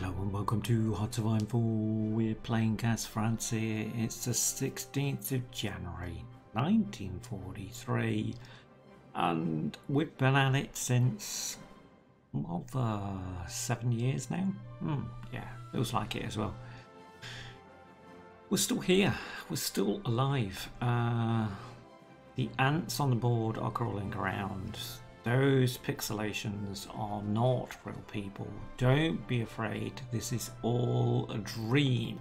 Hello and welcome to Hearts of Iron IV. We're playing as France here. It's the 16th of January 1943 and we've been at it since over 7 years now. Yeah, feels like it as well. We're still here, we're still alive. The ants on the board are crawling around. Those pixelations are not real people. Don't be afraid, this is all a dream.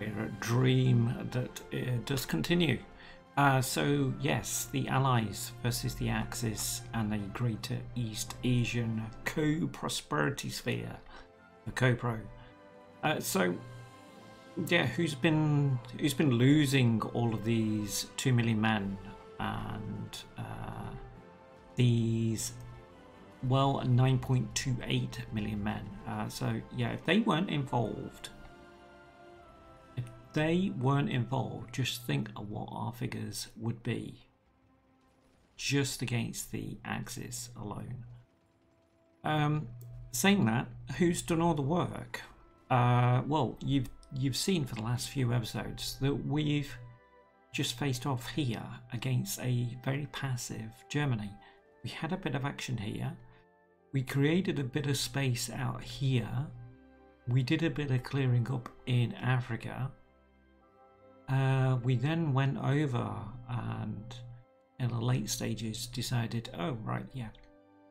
We're a dream that does continue. So yes, the Allies versus the Axis and the Greater East Asian Co-Prosperity Sphere, the Co-Pro. So yeah, who's been losing all of these 2 million men and these, well, 9.28 million men. So yeah, if they weren't involved, just think of what our figures would be just against the Axis alone. Saying that, who's done all the work? Well, you've seen for the last few episodes that we've just faced off here against a very passive Germany. We had a bit of action here, we created a bit of space out here, we did a bit of clearing up in Africa, we then went over and in the late stages decided, oh right, yeah,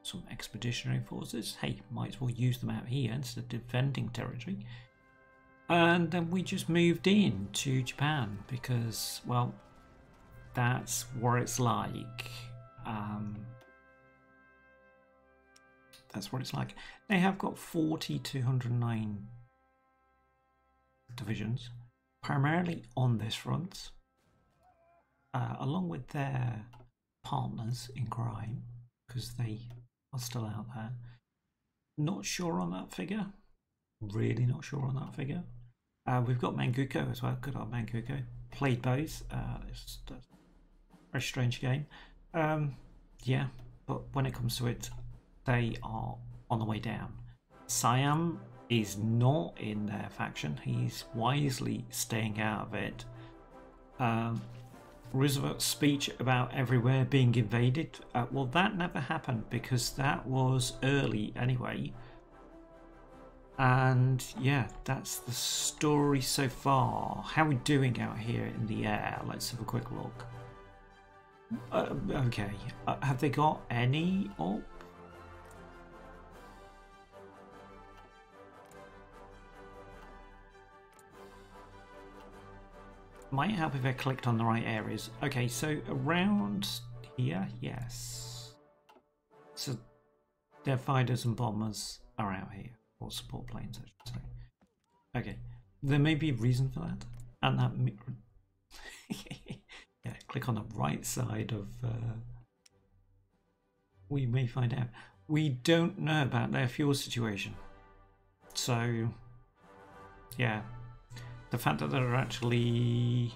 some expeditionary forces, hey, might as well use them out here instead of defending territory. And then we just moved in to Japan because, well, that's what it's like. That's what it's like. They have got 4,209 divisions, primarily on this front, along with their partners in crime, because they are still out there. Not sure on that figure. Really not sure on that figure. We've got Manchukuo as well. Good old Manchukuo. Played both. It's a very strange game. Yeah, but when it comes to it, they are on the way down. Siam is not in their faction. He's wisely staying out of it. Roosevelt's speech about everywhere being invaded, well, that never happened because that was early anyway. And yeah, that's the story so far. How are we doing out here in the air? Let's have a quick look. Okay, have they got any up? Might help if I clicked on the right areas. Okay, so around here, yes. So their fighters and bombers are out here, or support planes, I should say. Okay, there may be a reason for that, and that. Yeah, click on the right side of. We may find out. We don't know about their fuel situation, so yeah, the fact that they're actually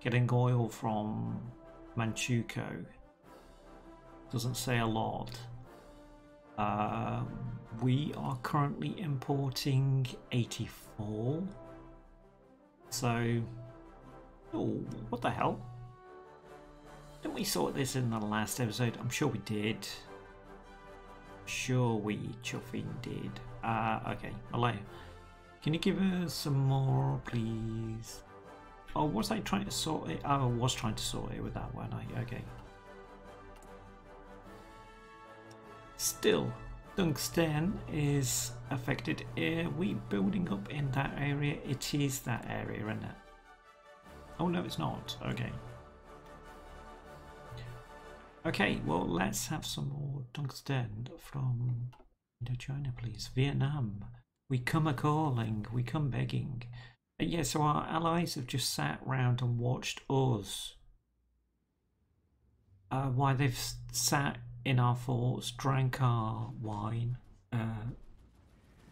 getting oil from Manchukuo doesn't say a lot. We are currently importing 84. So, oh, what the hell? Didn't we sort this in the last episode? I'm sure we did. Sure we chuffing did. Okay, hello. Can you give us some more, please? Oh, was I trying to sort it? I was trying to sort it with that one. Okay. Still, Tungsten is affected. Are we building up in that area? It is that area, isn't it? Oh no, it's not. Okay. Okay, well, let's have some more Tungsten from Indochina, please. Vietnam. We come a-calling, we come begging. Yeah, so our allies have just sat round and watched us. Why they've sat in our forts, drank our wine,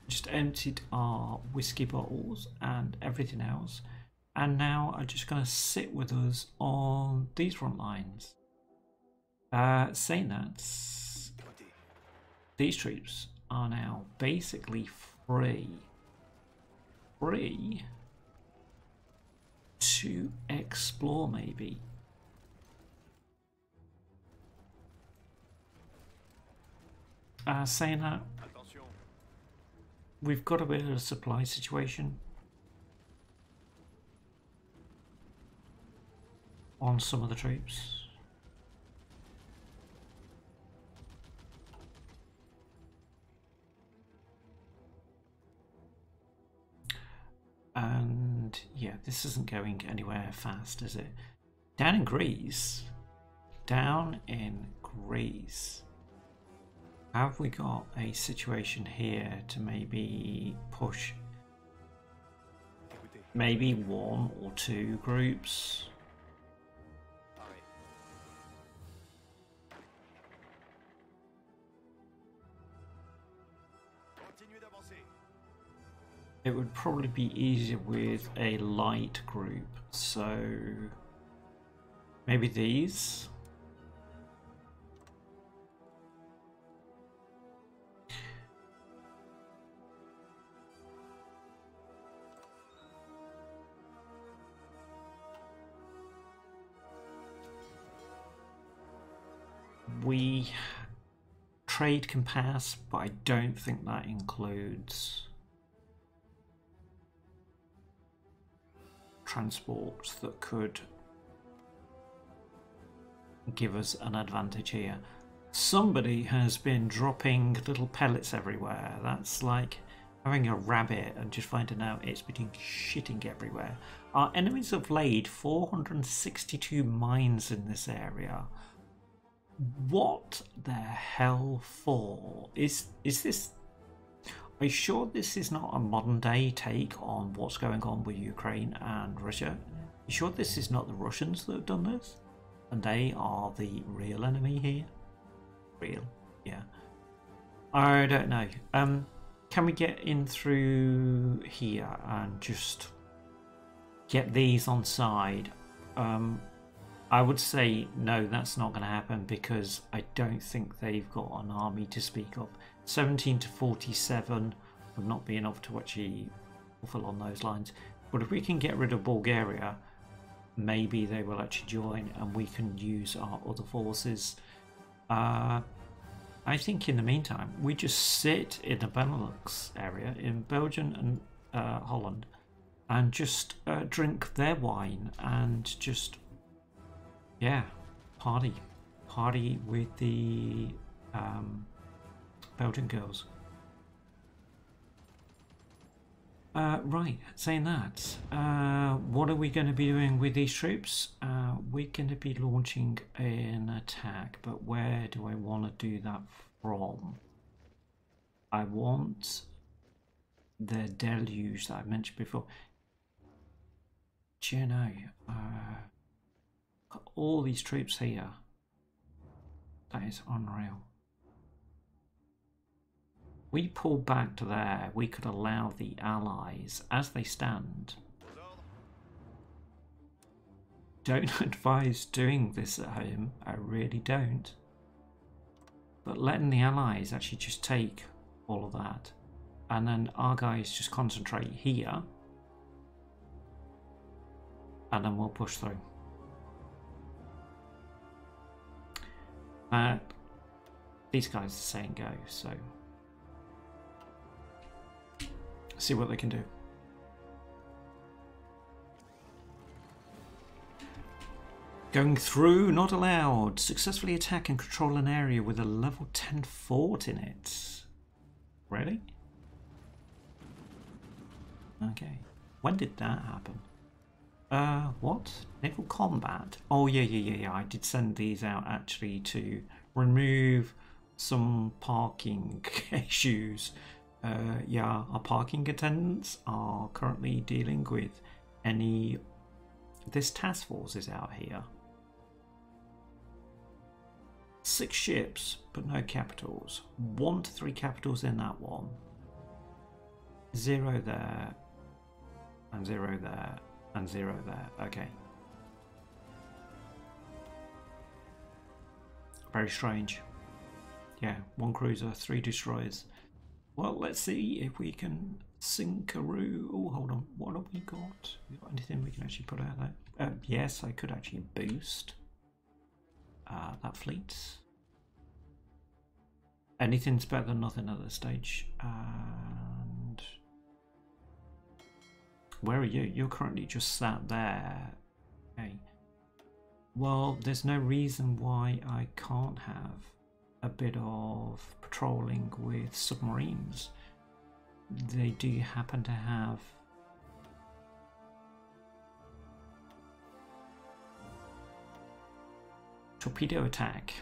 just emptied our whiskey bottles and everything else, and now are just going to sit with us on these front lines. Saying that, these troops are now basically free to explore, maybe. Saying that, we've got a bit of a supply situation on some of the troops. And yeah, this isn't going anywhere fast, is it? Down in Greece, have we got a situation here to maybe push maybe one or two groups? It would probably be easier with a light group, so maybe these. We trade can pass, but I don't think that includes transport that could give us an advantage here. Somebody has been dropping little pellets everywhere. That's like having a rabbit and just finding out it's been shitting everywhere. Our enemies have laid 462 mines in this area. What the hell for? Is this... Are you sure this is not a modern day take on what's going on with Ukraine and Russia? Are you sure this is not the Russians that have done this? And they are the real enemy here? Real, yeah. I don't know. Can we get in through here and just get these on side? I would say no, that's not going to happen because I don't think they've got an army to speak of. 17 to 47 would not be enough to actually fulfill on those lines. But if we can get rid of Bulgaria, maybe they will actually join and we can use our other forces. I think in the meantime, we just sit in the Benelux area, in Belgium and Holland, and just drink their wine and just... yeah, party with the Belgian girls. Right, saying that, what are we going to be doing with these troops? We're going to be launching an attack, but where do I want to do that from? I want the deluge that I mentioned before. Do you know, all these troops here, that is unreal. We pull back to there, we could allow the allies as they stand. Don't advise doing this at home, I really don't, but letting the allies actually just take all of that and then our guys just concentrate here and then we'll push through. These guys are saying go, so see what they can do. Going through, not allowed. Successfully attack and control an area with a level 10 fort in it. Really? Okay. When did that happen? What? Naval combat? Oh, yeah. I did send these out actually to remove some parking issues. Yeah, our parking attendants are currently dealing with any... This task force is out here. 6 ships, but no capitals. 1 to 3 capitals in that one. 0 there. And 0 there. And 0 there, okay. Very strange. Yeah, 1 cruiser, 3 destroyers. Well, let's see if we can sinkaroo. Oh, hold on. What have we got? Have we got anything we can actually put out there? Yes, I could actually boost that fleet. Anything's better than nothing at this stage. And where are you? You're currently just sat there. Okay. Well, there's no reason why I can't have a bit of patrolling with submarines. They do happen to have torpedo attack.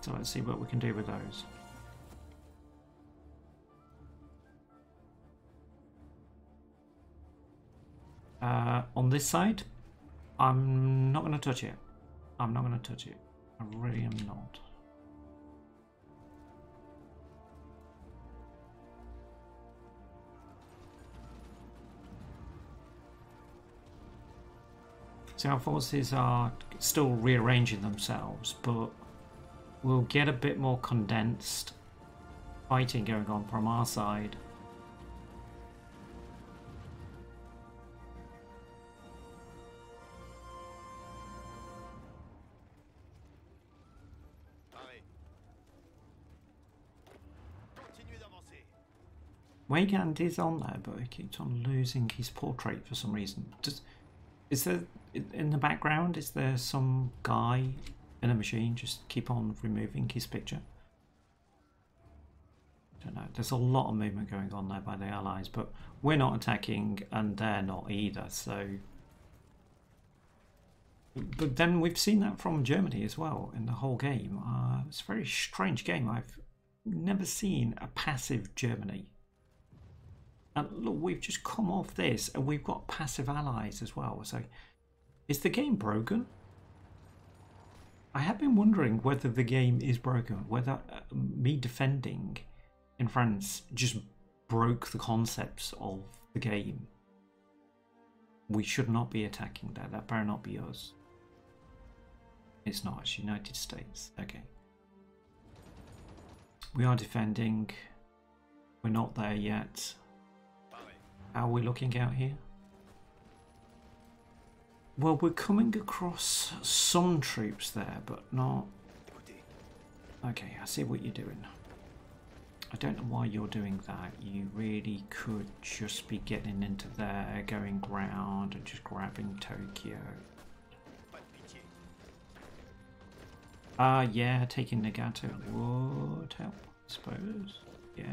So let's see what we can do with those. On this side, I'm not going to touch it. I'm not going to touch it. I really am not. So our forces are still rearranging themselves, but we'll get a bit more condensed fighting going on from our side. Weygand is on there, but he keeps on losing his portrait for some reason. Is there, in the background, is there some guy in a machine just keep on removing his picture? I don't know. There's a lot of movement going on there by the Allies, but we're not attacking and they're not either, so... But then we've seen that from Germany as well in the whole game. It's a very strange game. I've never seen a passive Germany. And look, we've just come off this and we've got passive allies as well. So is the game broken? I have been wondering whether the game is broken, whether me defending in France just broke the concepts of the game. We should not be attacking that. That better not be us. It's not. It's United States. Okay. We are defending. We're not there yet. How are we looking out here? Well, we're coming across some troops there, but not... Okay, I see what you're doing. I don't know why you're doing that. You really could just be getting into there, going round and just grabbing Tokyo. Yeah, taking Nagato would help, I suppose. Yeah.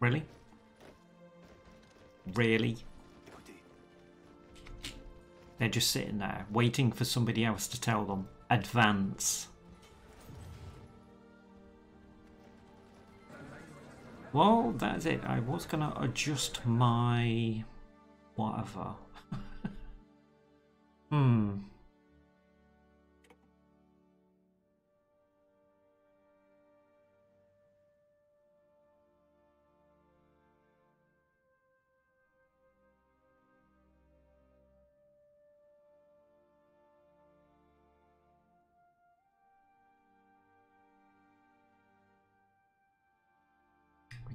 Really? Really? They're just sitting there, waiting for somebody else to tell them, advance. Well, that's it. I was going to adjust my... whatever.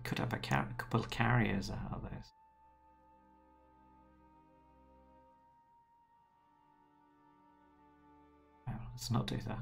Could have a couple of carriers out of this. Oh, let's not do that.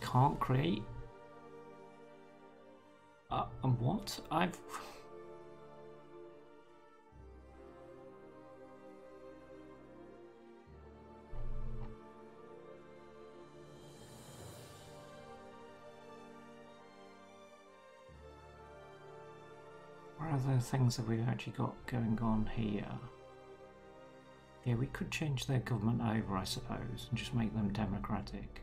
Can't create and what I've what other things have we actually got going on here? Yeah, we could change their government over, I suppose, and just make them democratic.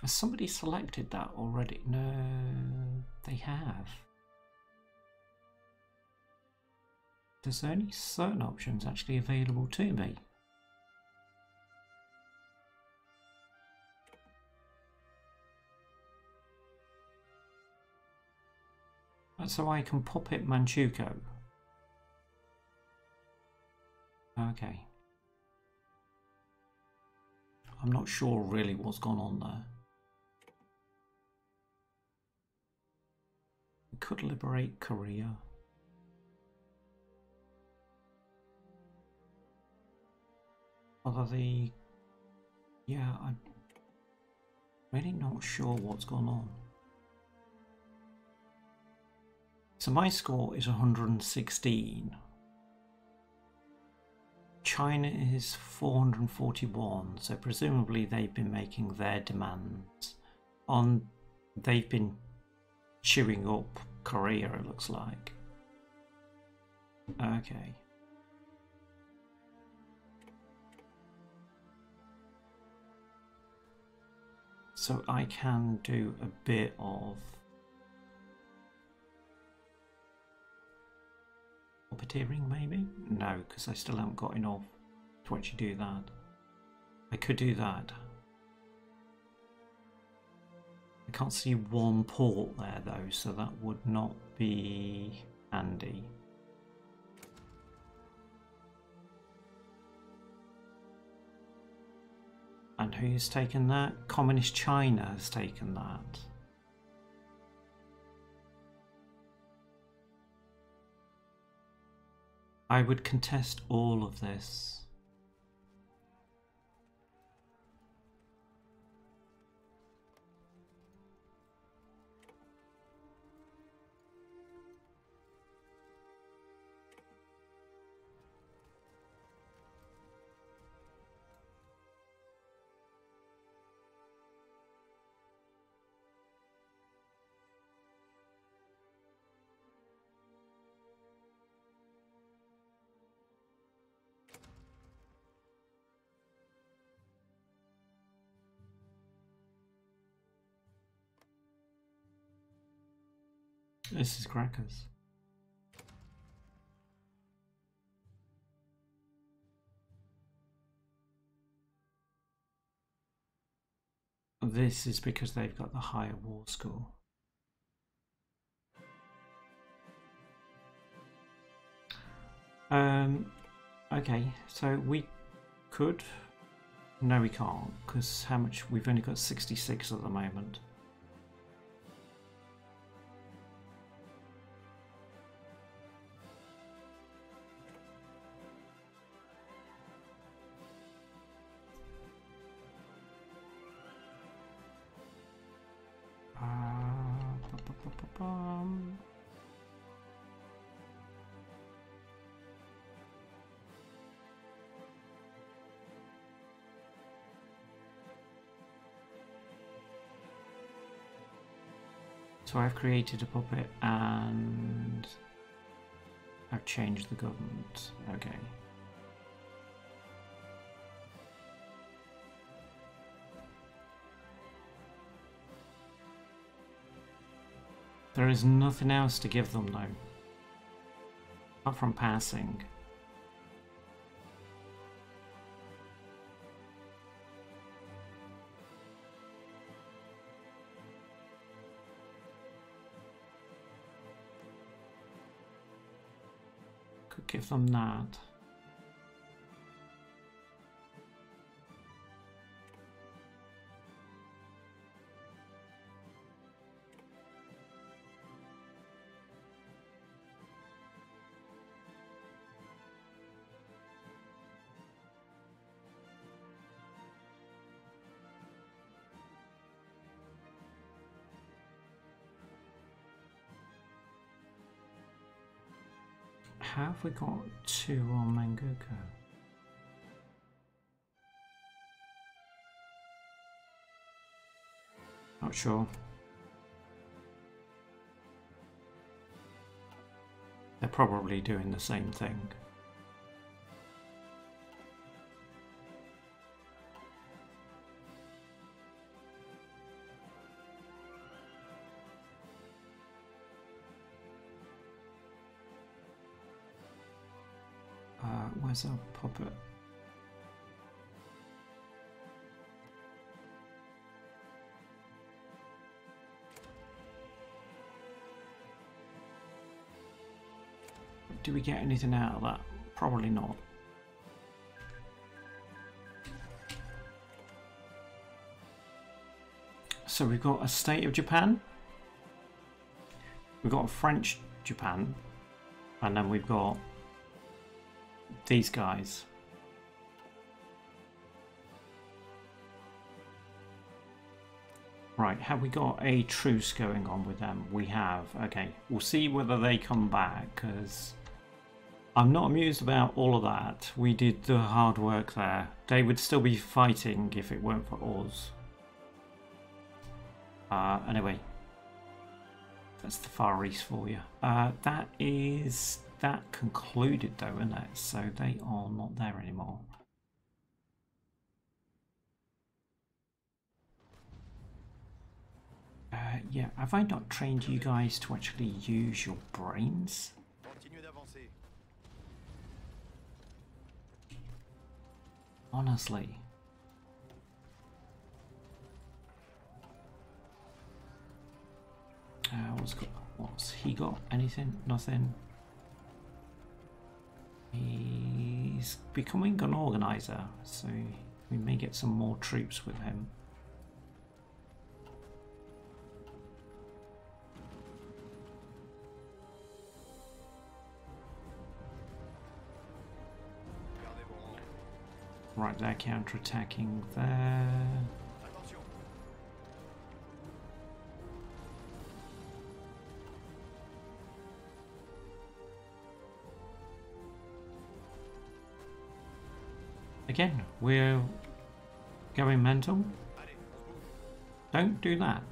Has somebody selected that already? No, they have. There's only certain options actually available to me. So I can puppet Manchukuo. Okay. I'm not sure really what's gone on there. We could liberate Korea. Although the... yeah, I'm really not sure what's gone on. So my score is 116. China is 441, so presumably they've been making their demands on, they've been chewing up Korea, it looks like. Okay. So I can do a bit of puppeteering maybe? No, because I still haven't got enough to actually do that. I could do that. I can't see one port there though, so that would not be handy. And who's taken that? Communist China has taken that. I would contest all of this. This is crackers. This is because they've got the higher war score. Okay, so we could... no, we can't, because how much... we've only got 66 at the moment. So I've created a puppet and I've changed the government. Okay. There is nothing else to give them though, apart from passing. Give them that. Have we got two on Manchukuo? Not sure. they're probably doing the same thing. Where's our puppet? Do we get anything out of that? Probably not. So we've got a state of Japan, we've got a French Japan, and then we've got these guys. Right, have we got a truce going on with them? We have. Okay, we'll see whether they come back, because I'm not amused about all of that. We did the hard work there. They would still be fighting if it weren't for us. Anyway, that's the Far East for you. That concluded though, isn't it? So they are not there anymore. Yeah, have I not trained you guys to actually use your brains? Honestly. What's he got? Anything? Nothing? He's becoming an organizer, so we may get some more troops with him. Right, they're counter-attacking there. Again, we're going mental. Don't do that.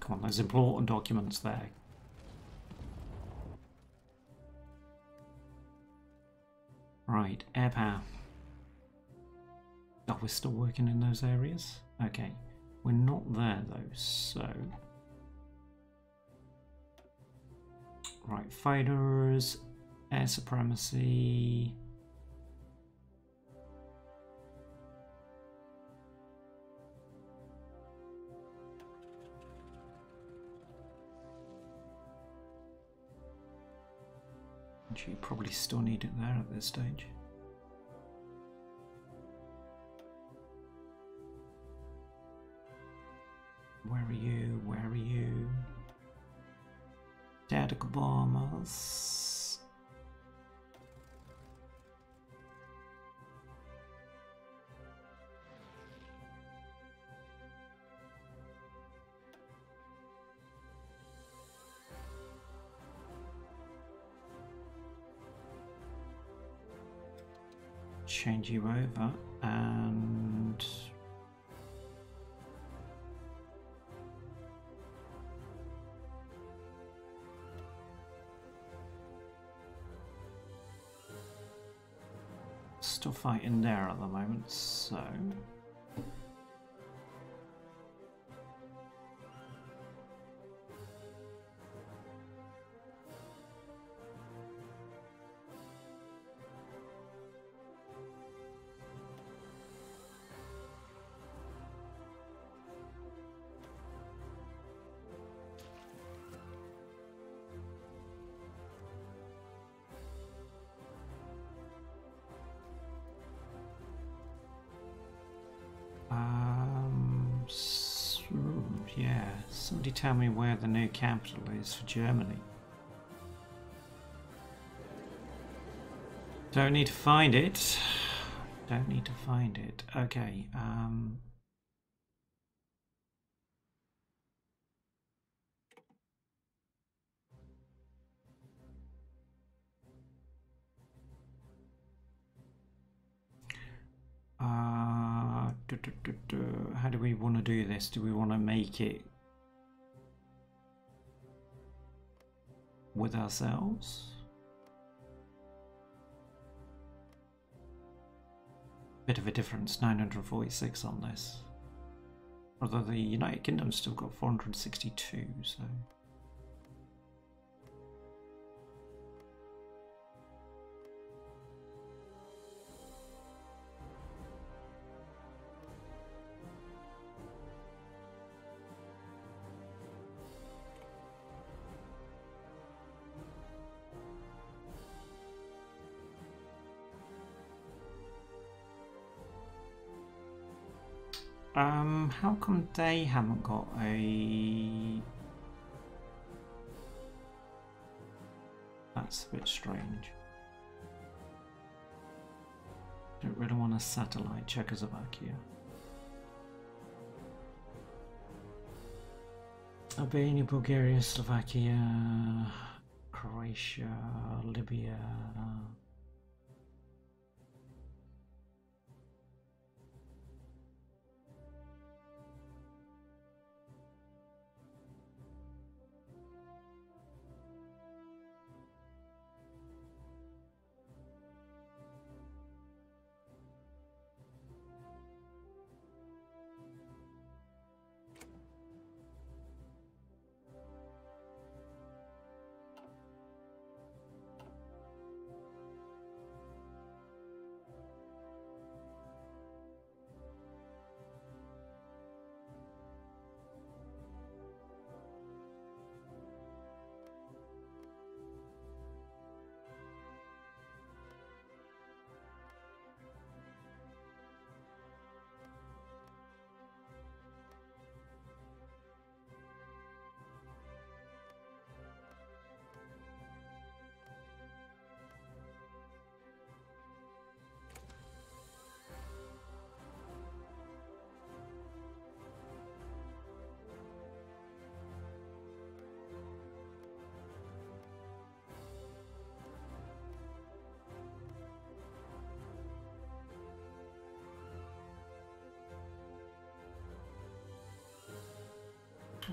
Come on, there's important documents there. Right, air power. Oh, we're still working in those areas? Okay, we're not there though, so... Right, fighters, air supremacy... You probably still need it there at this stage. Where are you? Where are you? Tactical bombers. Change you over and still fighting there at the moment, so yeah, somebody tell me where the new capital is for Germany. Don't need to find it. Don't need to find it. Okay, How do we want to do this? Do we want to make it with ourselves? Bit of a difference, 946 on this. Although the United Kingdom's still got 462, so... how come they haven't got a... That's a bit strange. Don't really want a satellite Czechoslovakia. Albania, Bulgaria, Slovakia, Croatia, Libya...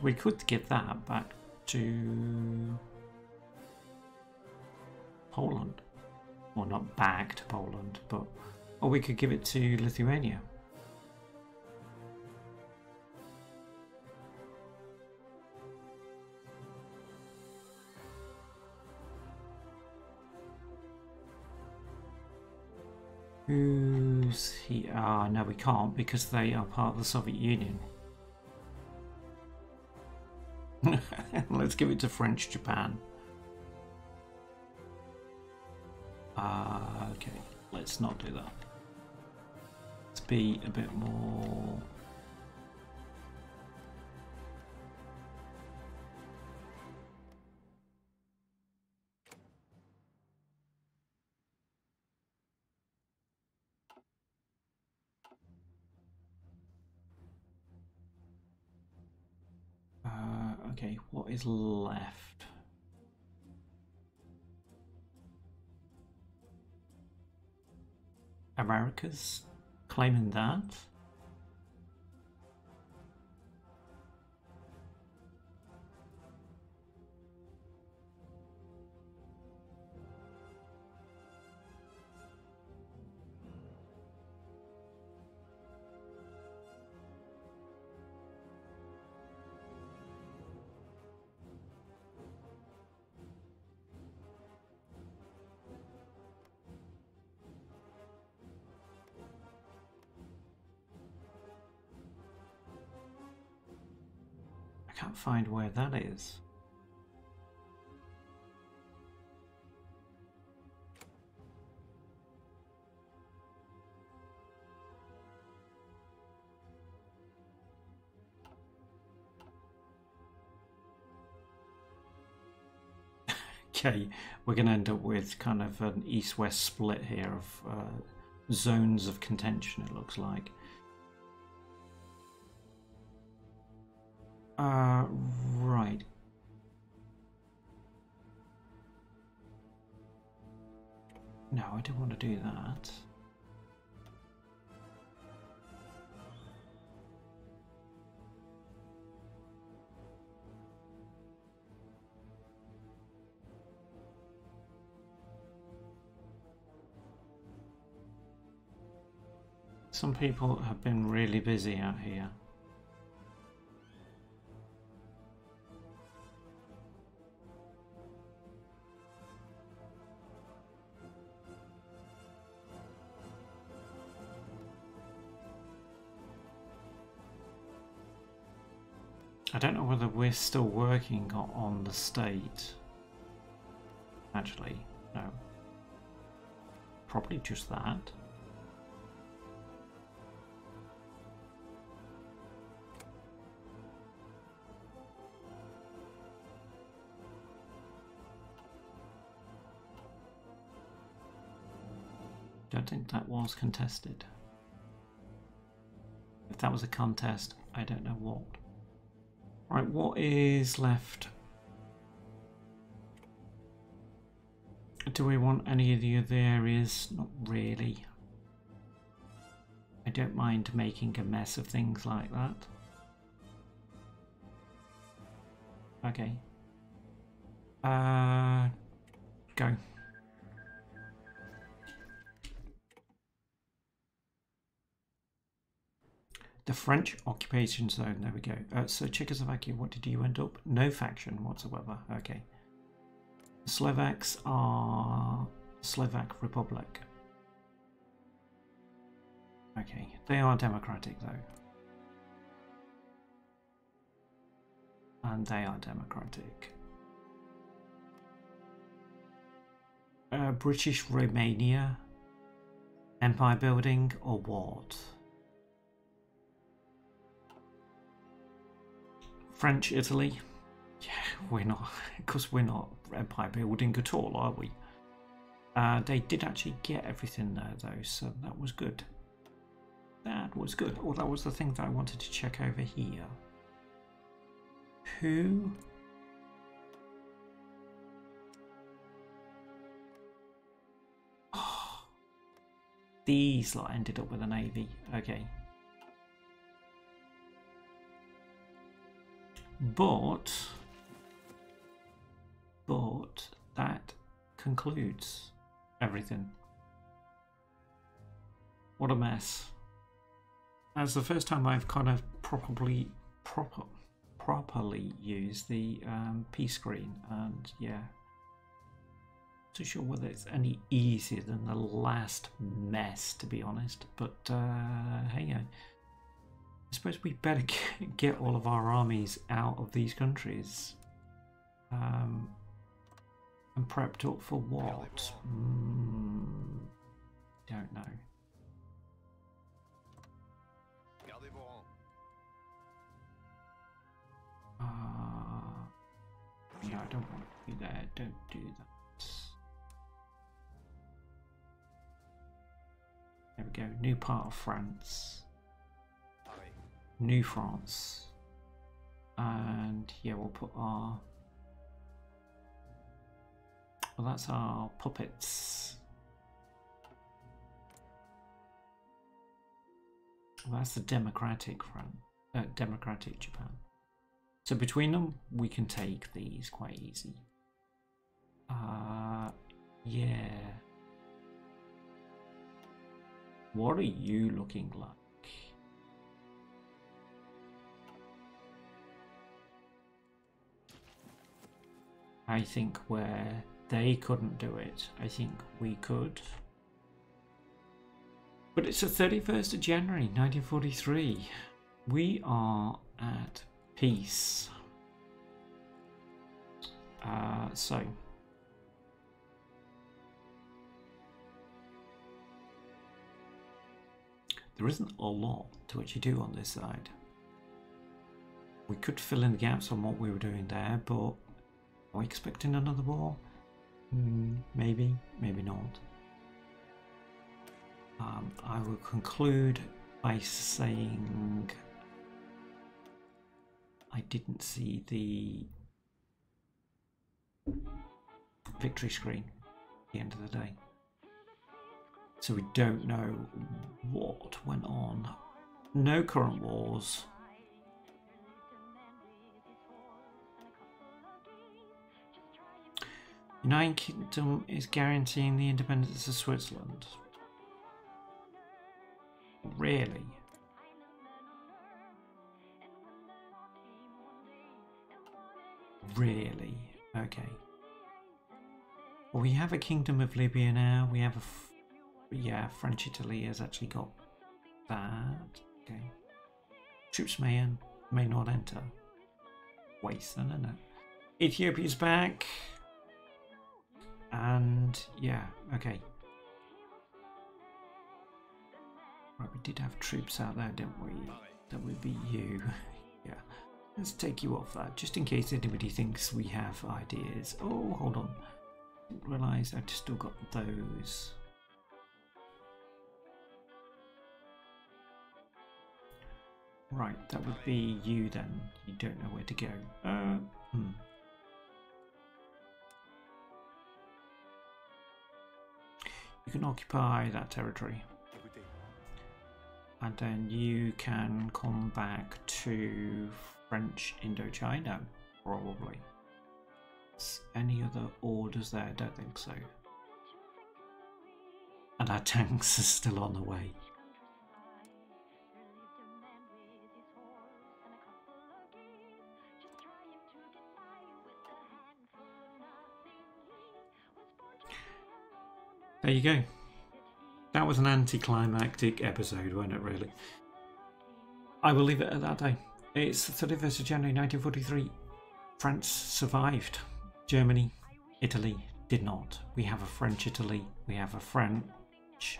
We could get that back to Poland. Well, not back to Poland, but... Or we could give it to Lithuania. Who's he? Ah, no, we can't because they are part of the Soviet Union. Let's give it to French Japan. Okay, let's not do that. Let's be a bit more... Okay, what is left? America's claiming that. Can't find where that is. Okay, we're going to end up with kind of an east-west split here of zones of contention, it looks like. Right. No, I don't want to do that. Some people have been really busy out here. I don't know whether we're still working on the state. Actually, no. Probably just that. Don't think that was contested. If that was a contest, I don't know what. Right, what is left? Do we want any of the other areas? Not really. I don't mind making a mess of things like that. Okay. Go. The French occupation zone, there we go. So Czechoslovakia, what did you end up? No faction whatsoever, okay. The Slovaks are Slovak Republic. Okay, they are democratic though. And they are democratic. British Romania, empire building or what? French Italy, yeah, we're not, because we're not empire building at all, are we? They did actually get everything there though, so that was good. That was good. Oh, that was the thing that I wanted to check over here. Who? Oh, these lot ended up with a navy. Okay. But that concludes everything. What a mess. That's the first time I've kind of properly used the P screen, and yeah, not too sure whether it's any easier than the last mess, to be honest, but hang on. I suppose we better get all of our armies out of these countries and prepped up for what? Don't know. No, I don't want to be there. Don't do that. There we go. New part of France. New France, and yeah, we'll put our, well, that's our puppets. Well, that's the democratic France, democratic Japan. So between them, we can take these quite easy. Yeah. What are you looking like? I think where they couldn't do it, I think we could. But it's the 31st of January, 1943. We are at peace. So. There isn't a lot to actually do on this side. We could fill in the gaps on what we were doing there, but are we expecting another war? Maybe, maybe not. I will conclude by saying I didn't see the victory screen at the end of the day. So we don't know what went on. No current wars. United Kingdom is guaranteeing the independence of Switzerland. Really? Really? Okay. Well, we have a Kingdom of Libya now. We have a... yeah, French Italy has actually got that. Okay. Troops may not enter. Waste then, isn't it? Ethiopia's back. And, yeah, okay. Right, we did have troops out there, didn't we? That would be you. Yeah. Let's take you off that, just in case anybody thinks we have ideas. Oh, hold on. Didn't realise I've still got those. Right, that would be you then. You don't know where to go. You can occupy that territory. And then you can come back to French Indochina, probably. Any other orders there? I don't think so. And our tanks are still on the way. There you go. That was an anticlimactic episode, wasn't it, really? I will leave it at that day. It's the 31st of January 1943. France survived. Germany, Italy did not. We have a French Italy. We have a French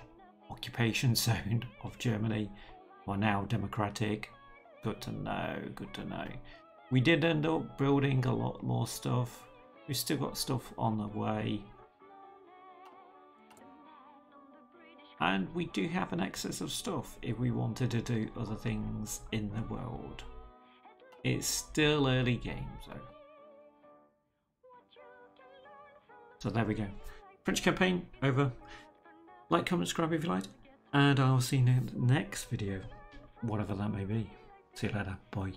occupation zone of Germany. We're now democratic. Good to know, good to know. We did end up building a lot more stuff. We've still got stuff on the way. And we do have an excess of stuff if we wanted to do other things in the world. It's still early game, though. So there we go. French campaign over. Like, comment, subscribe if you like. And I'll see you in the next video, whatever that may be. See you later. Bye.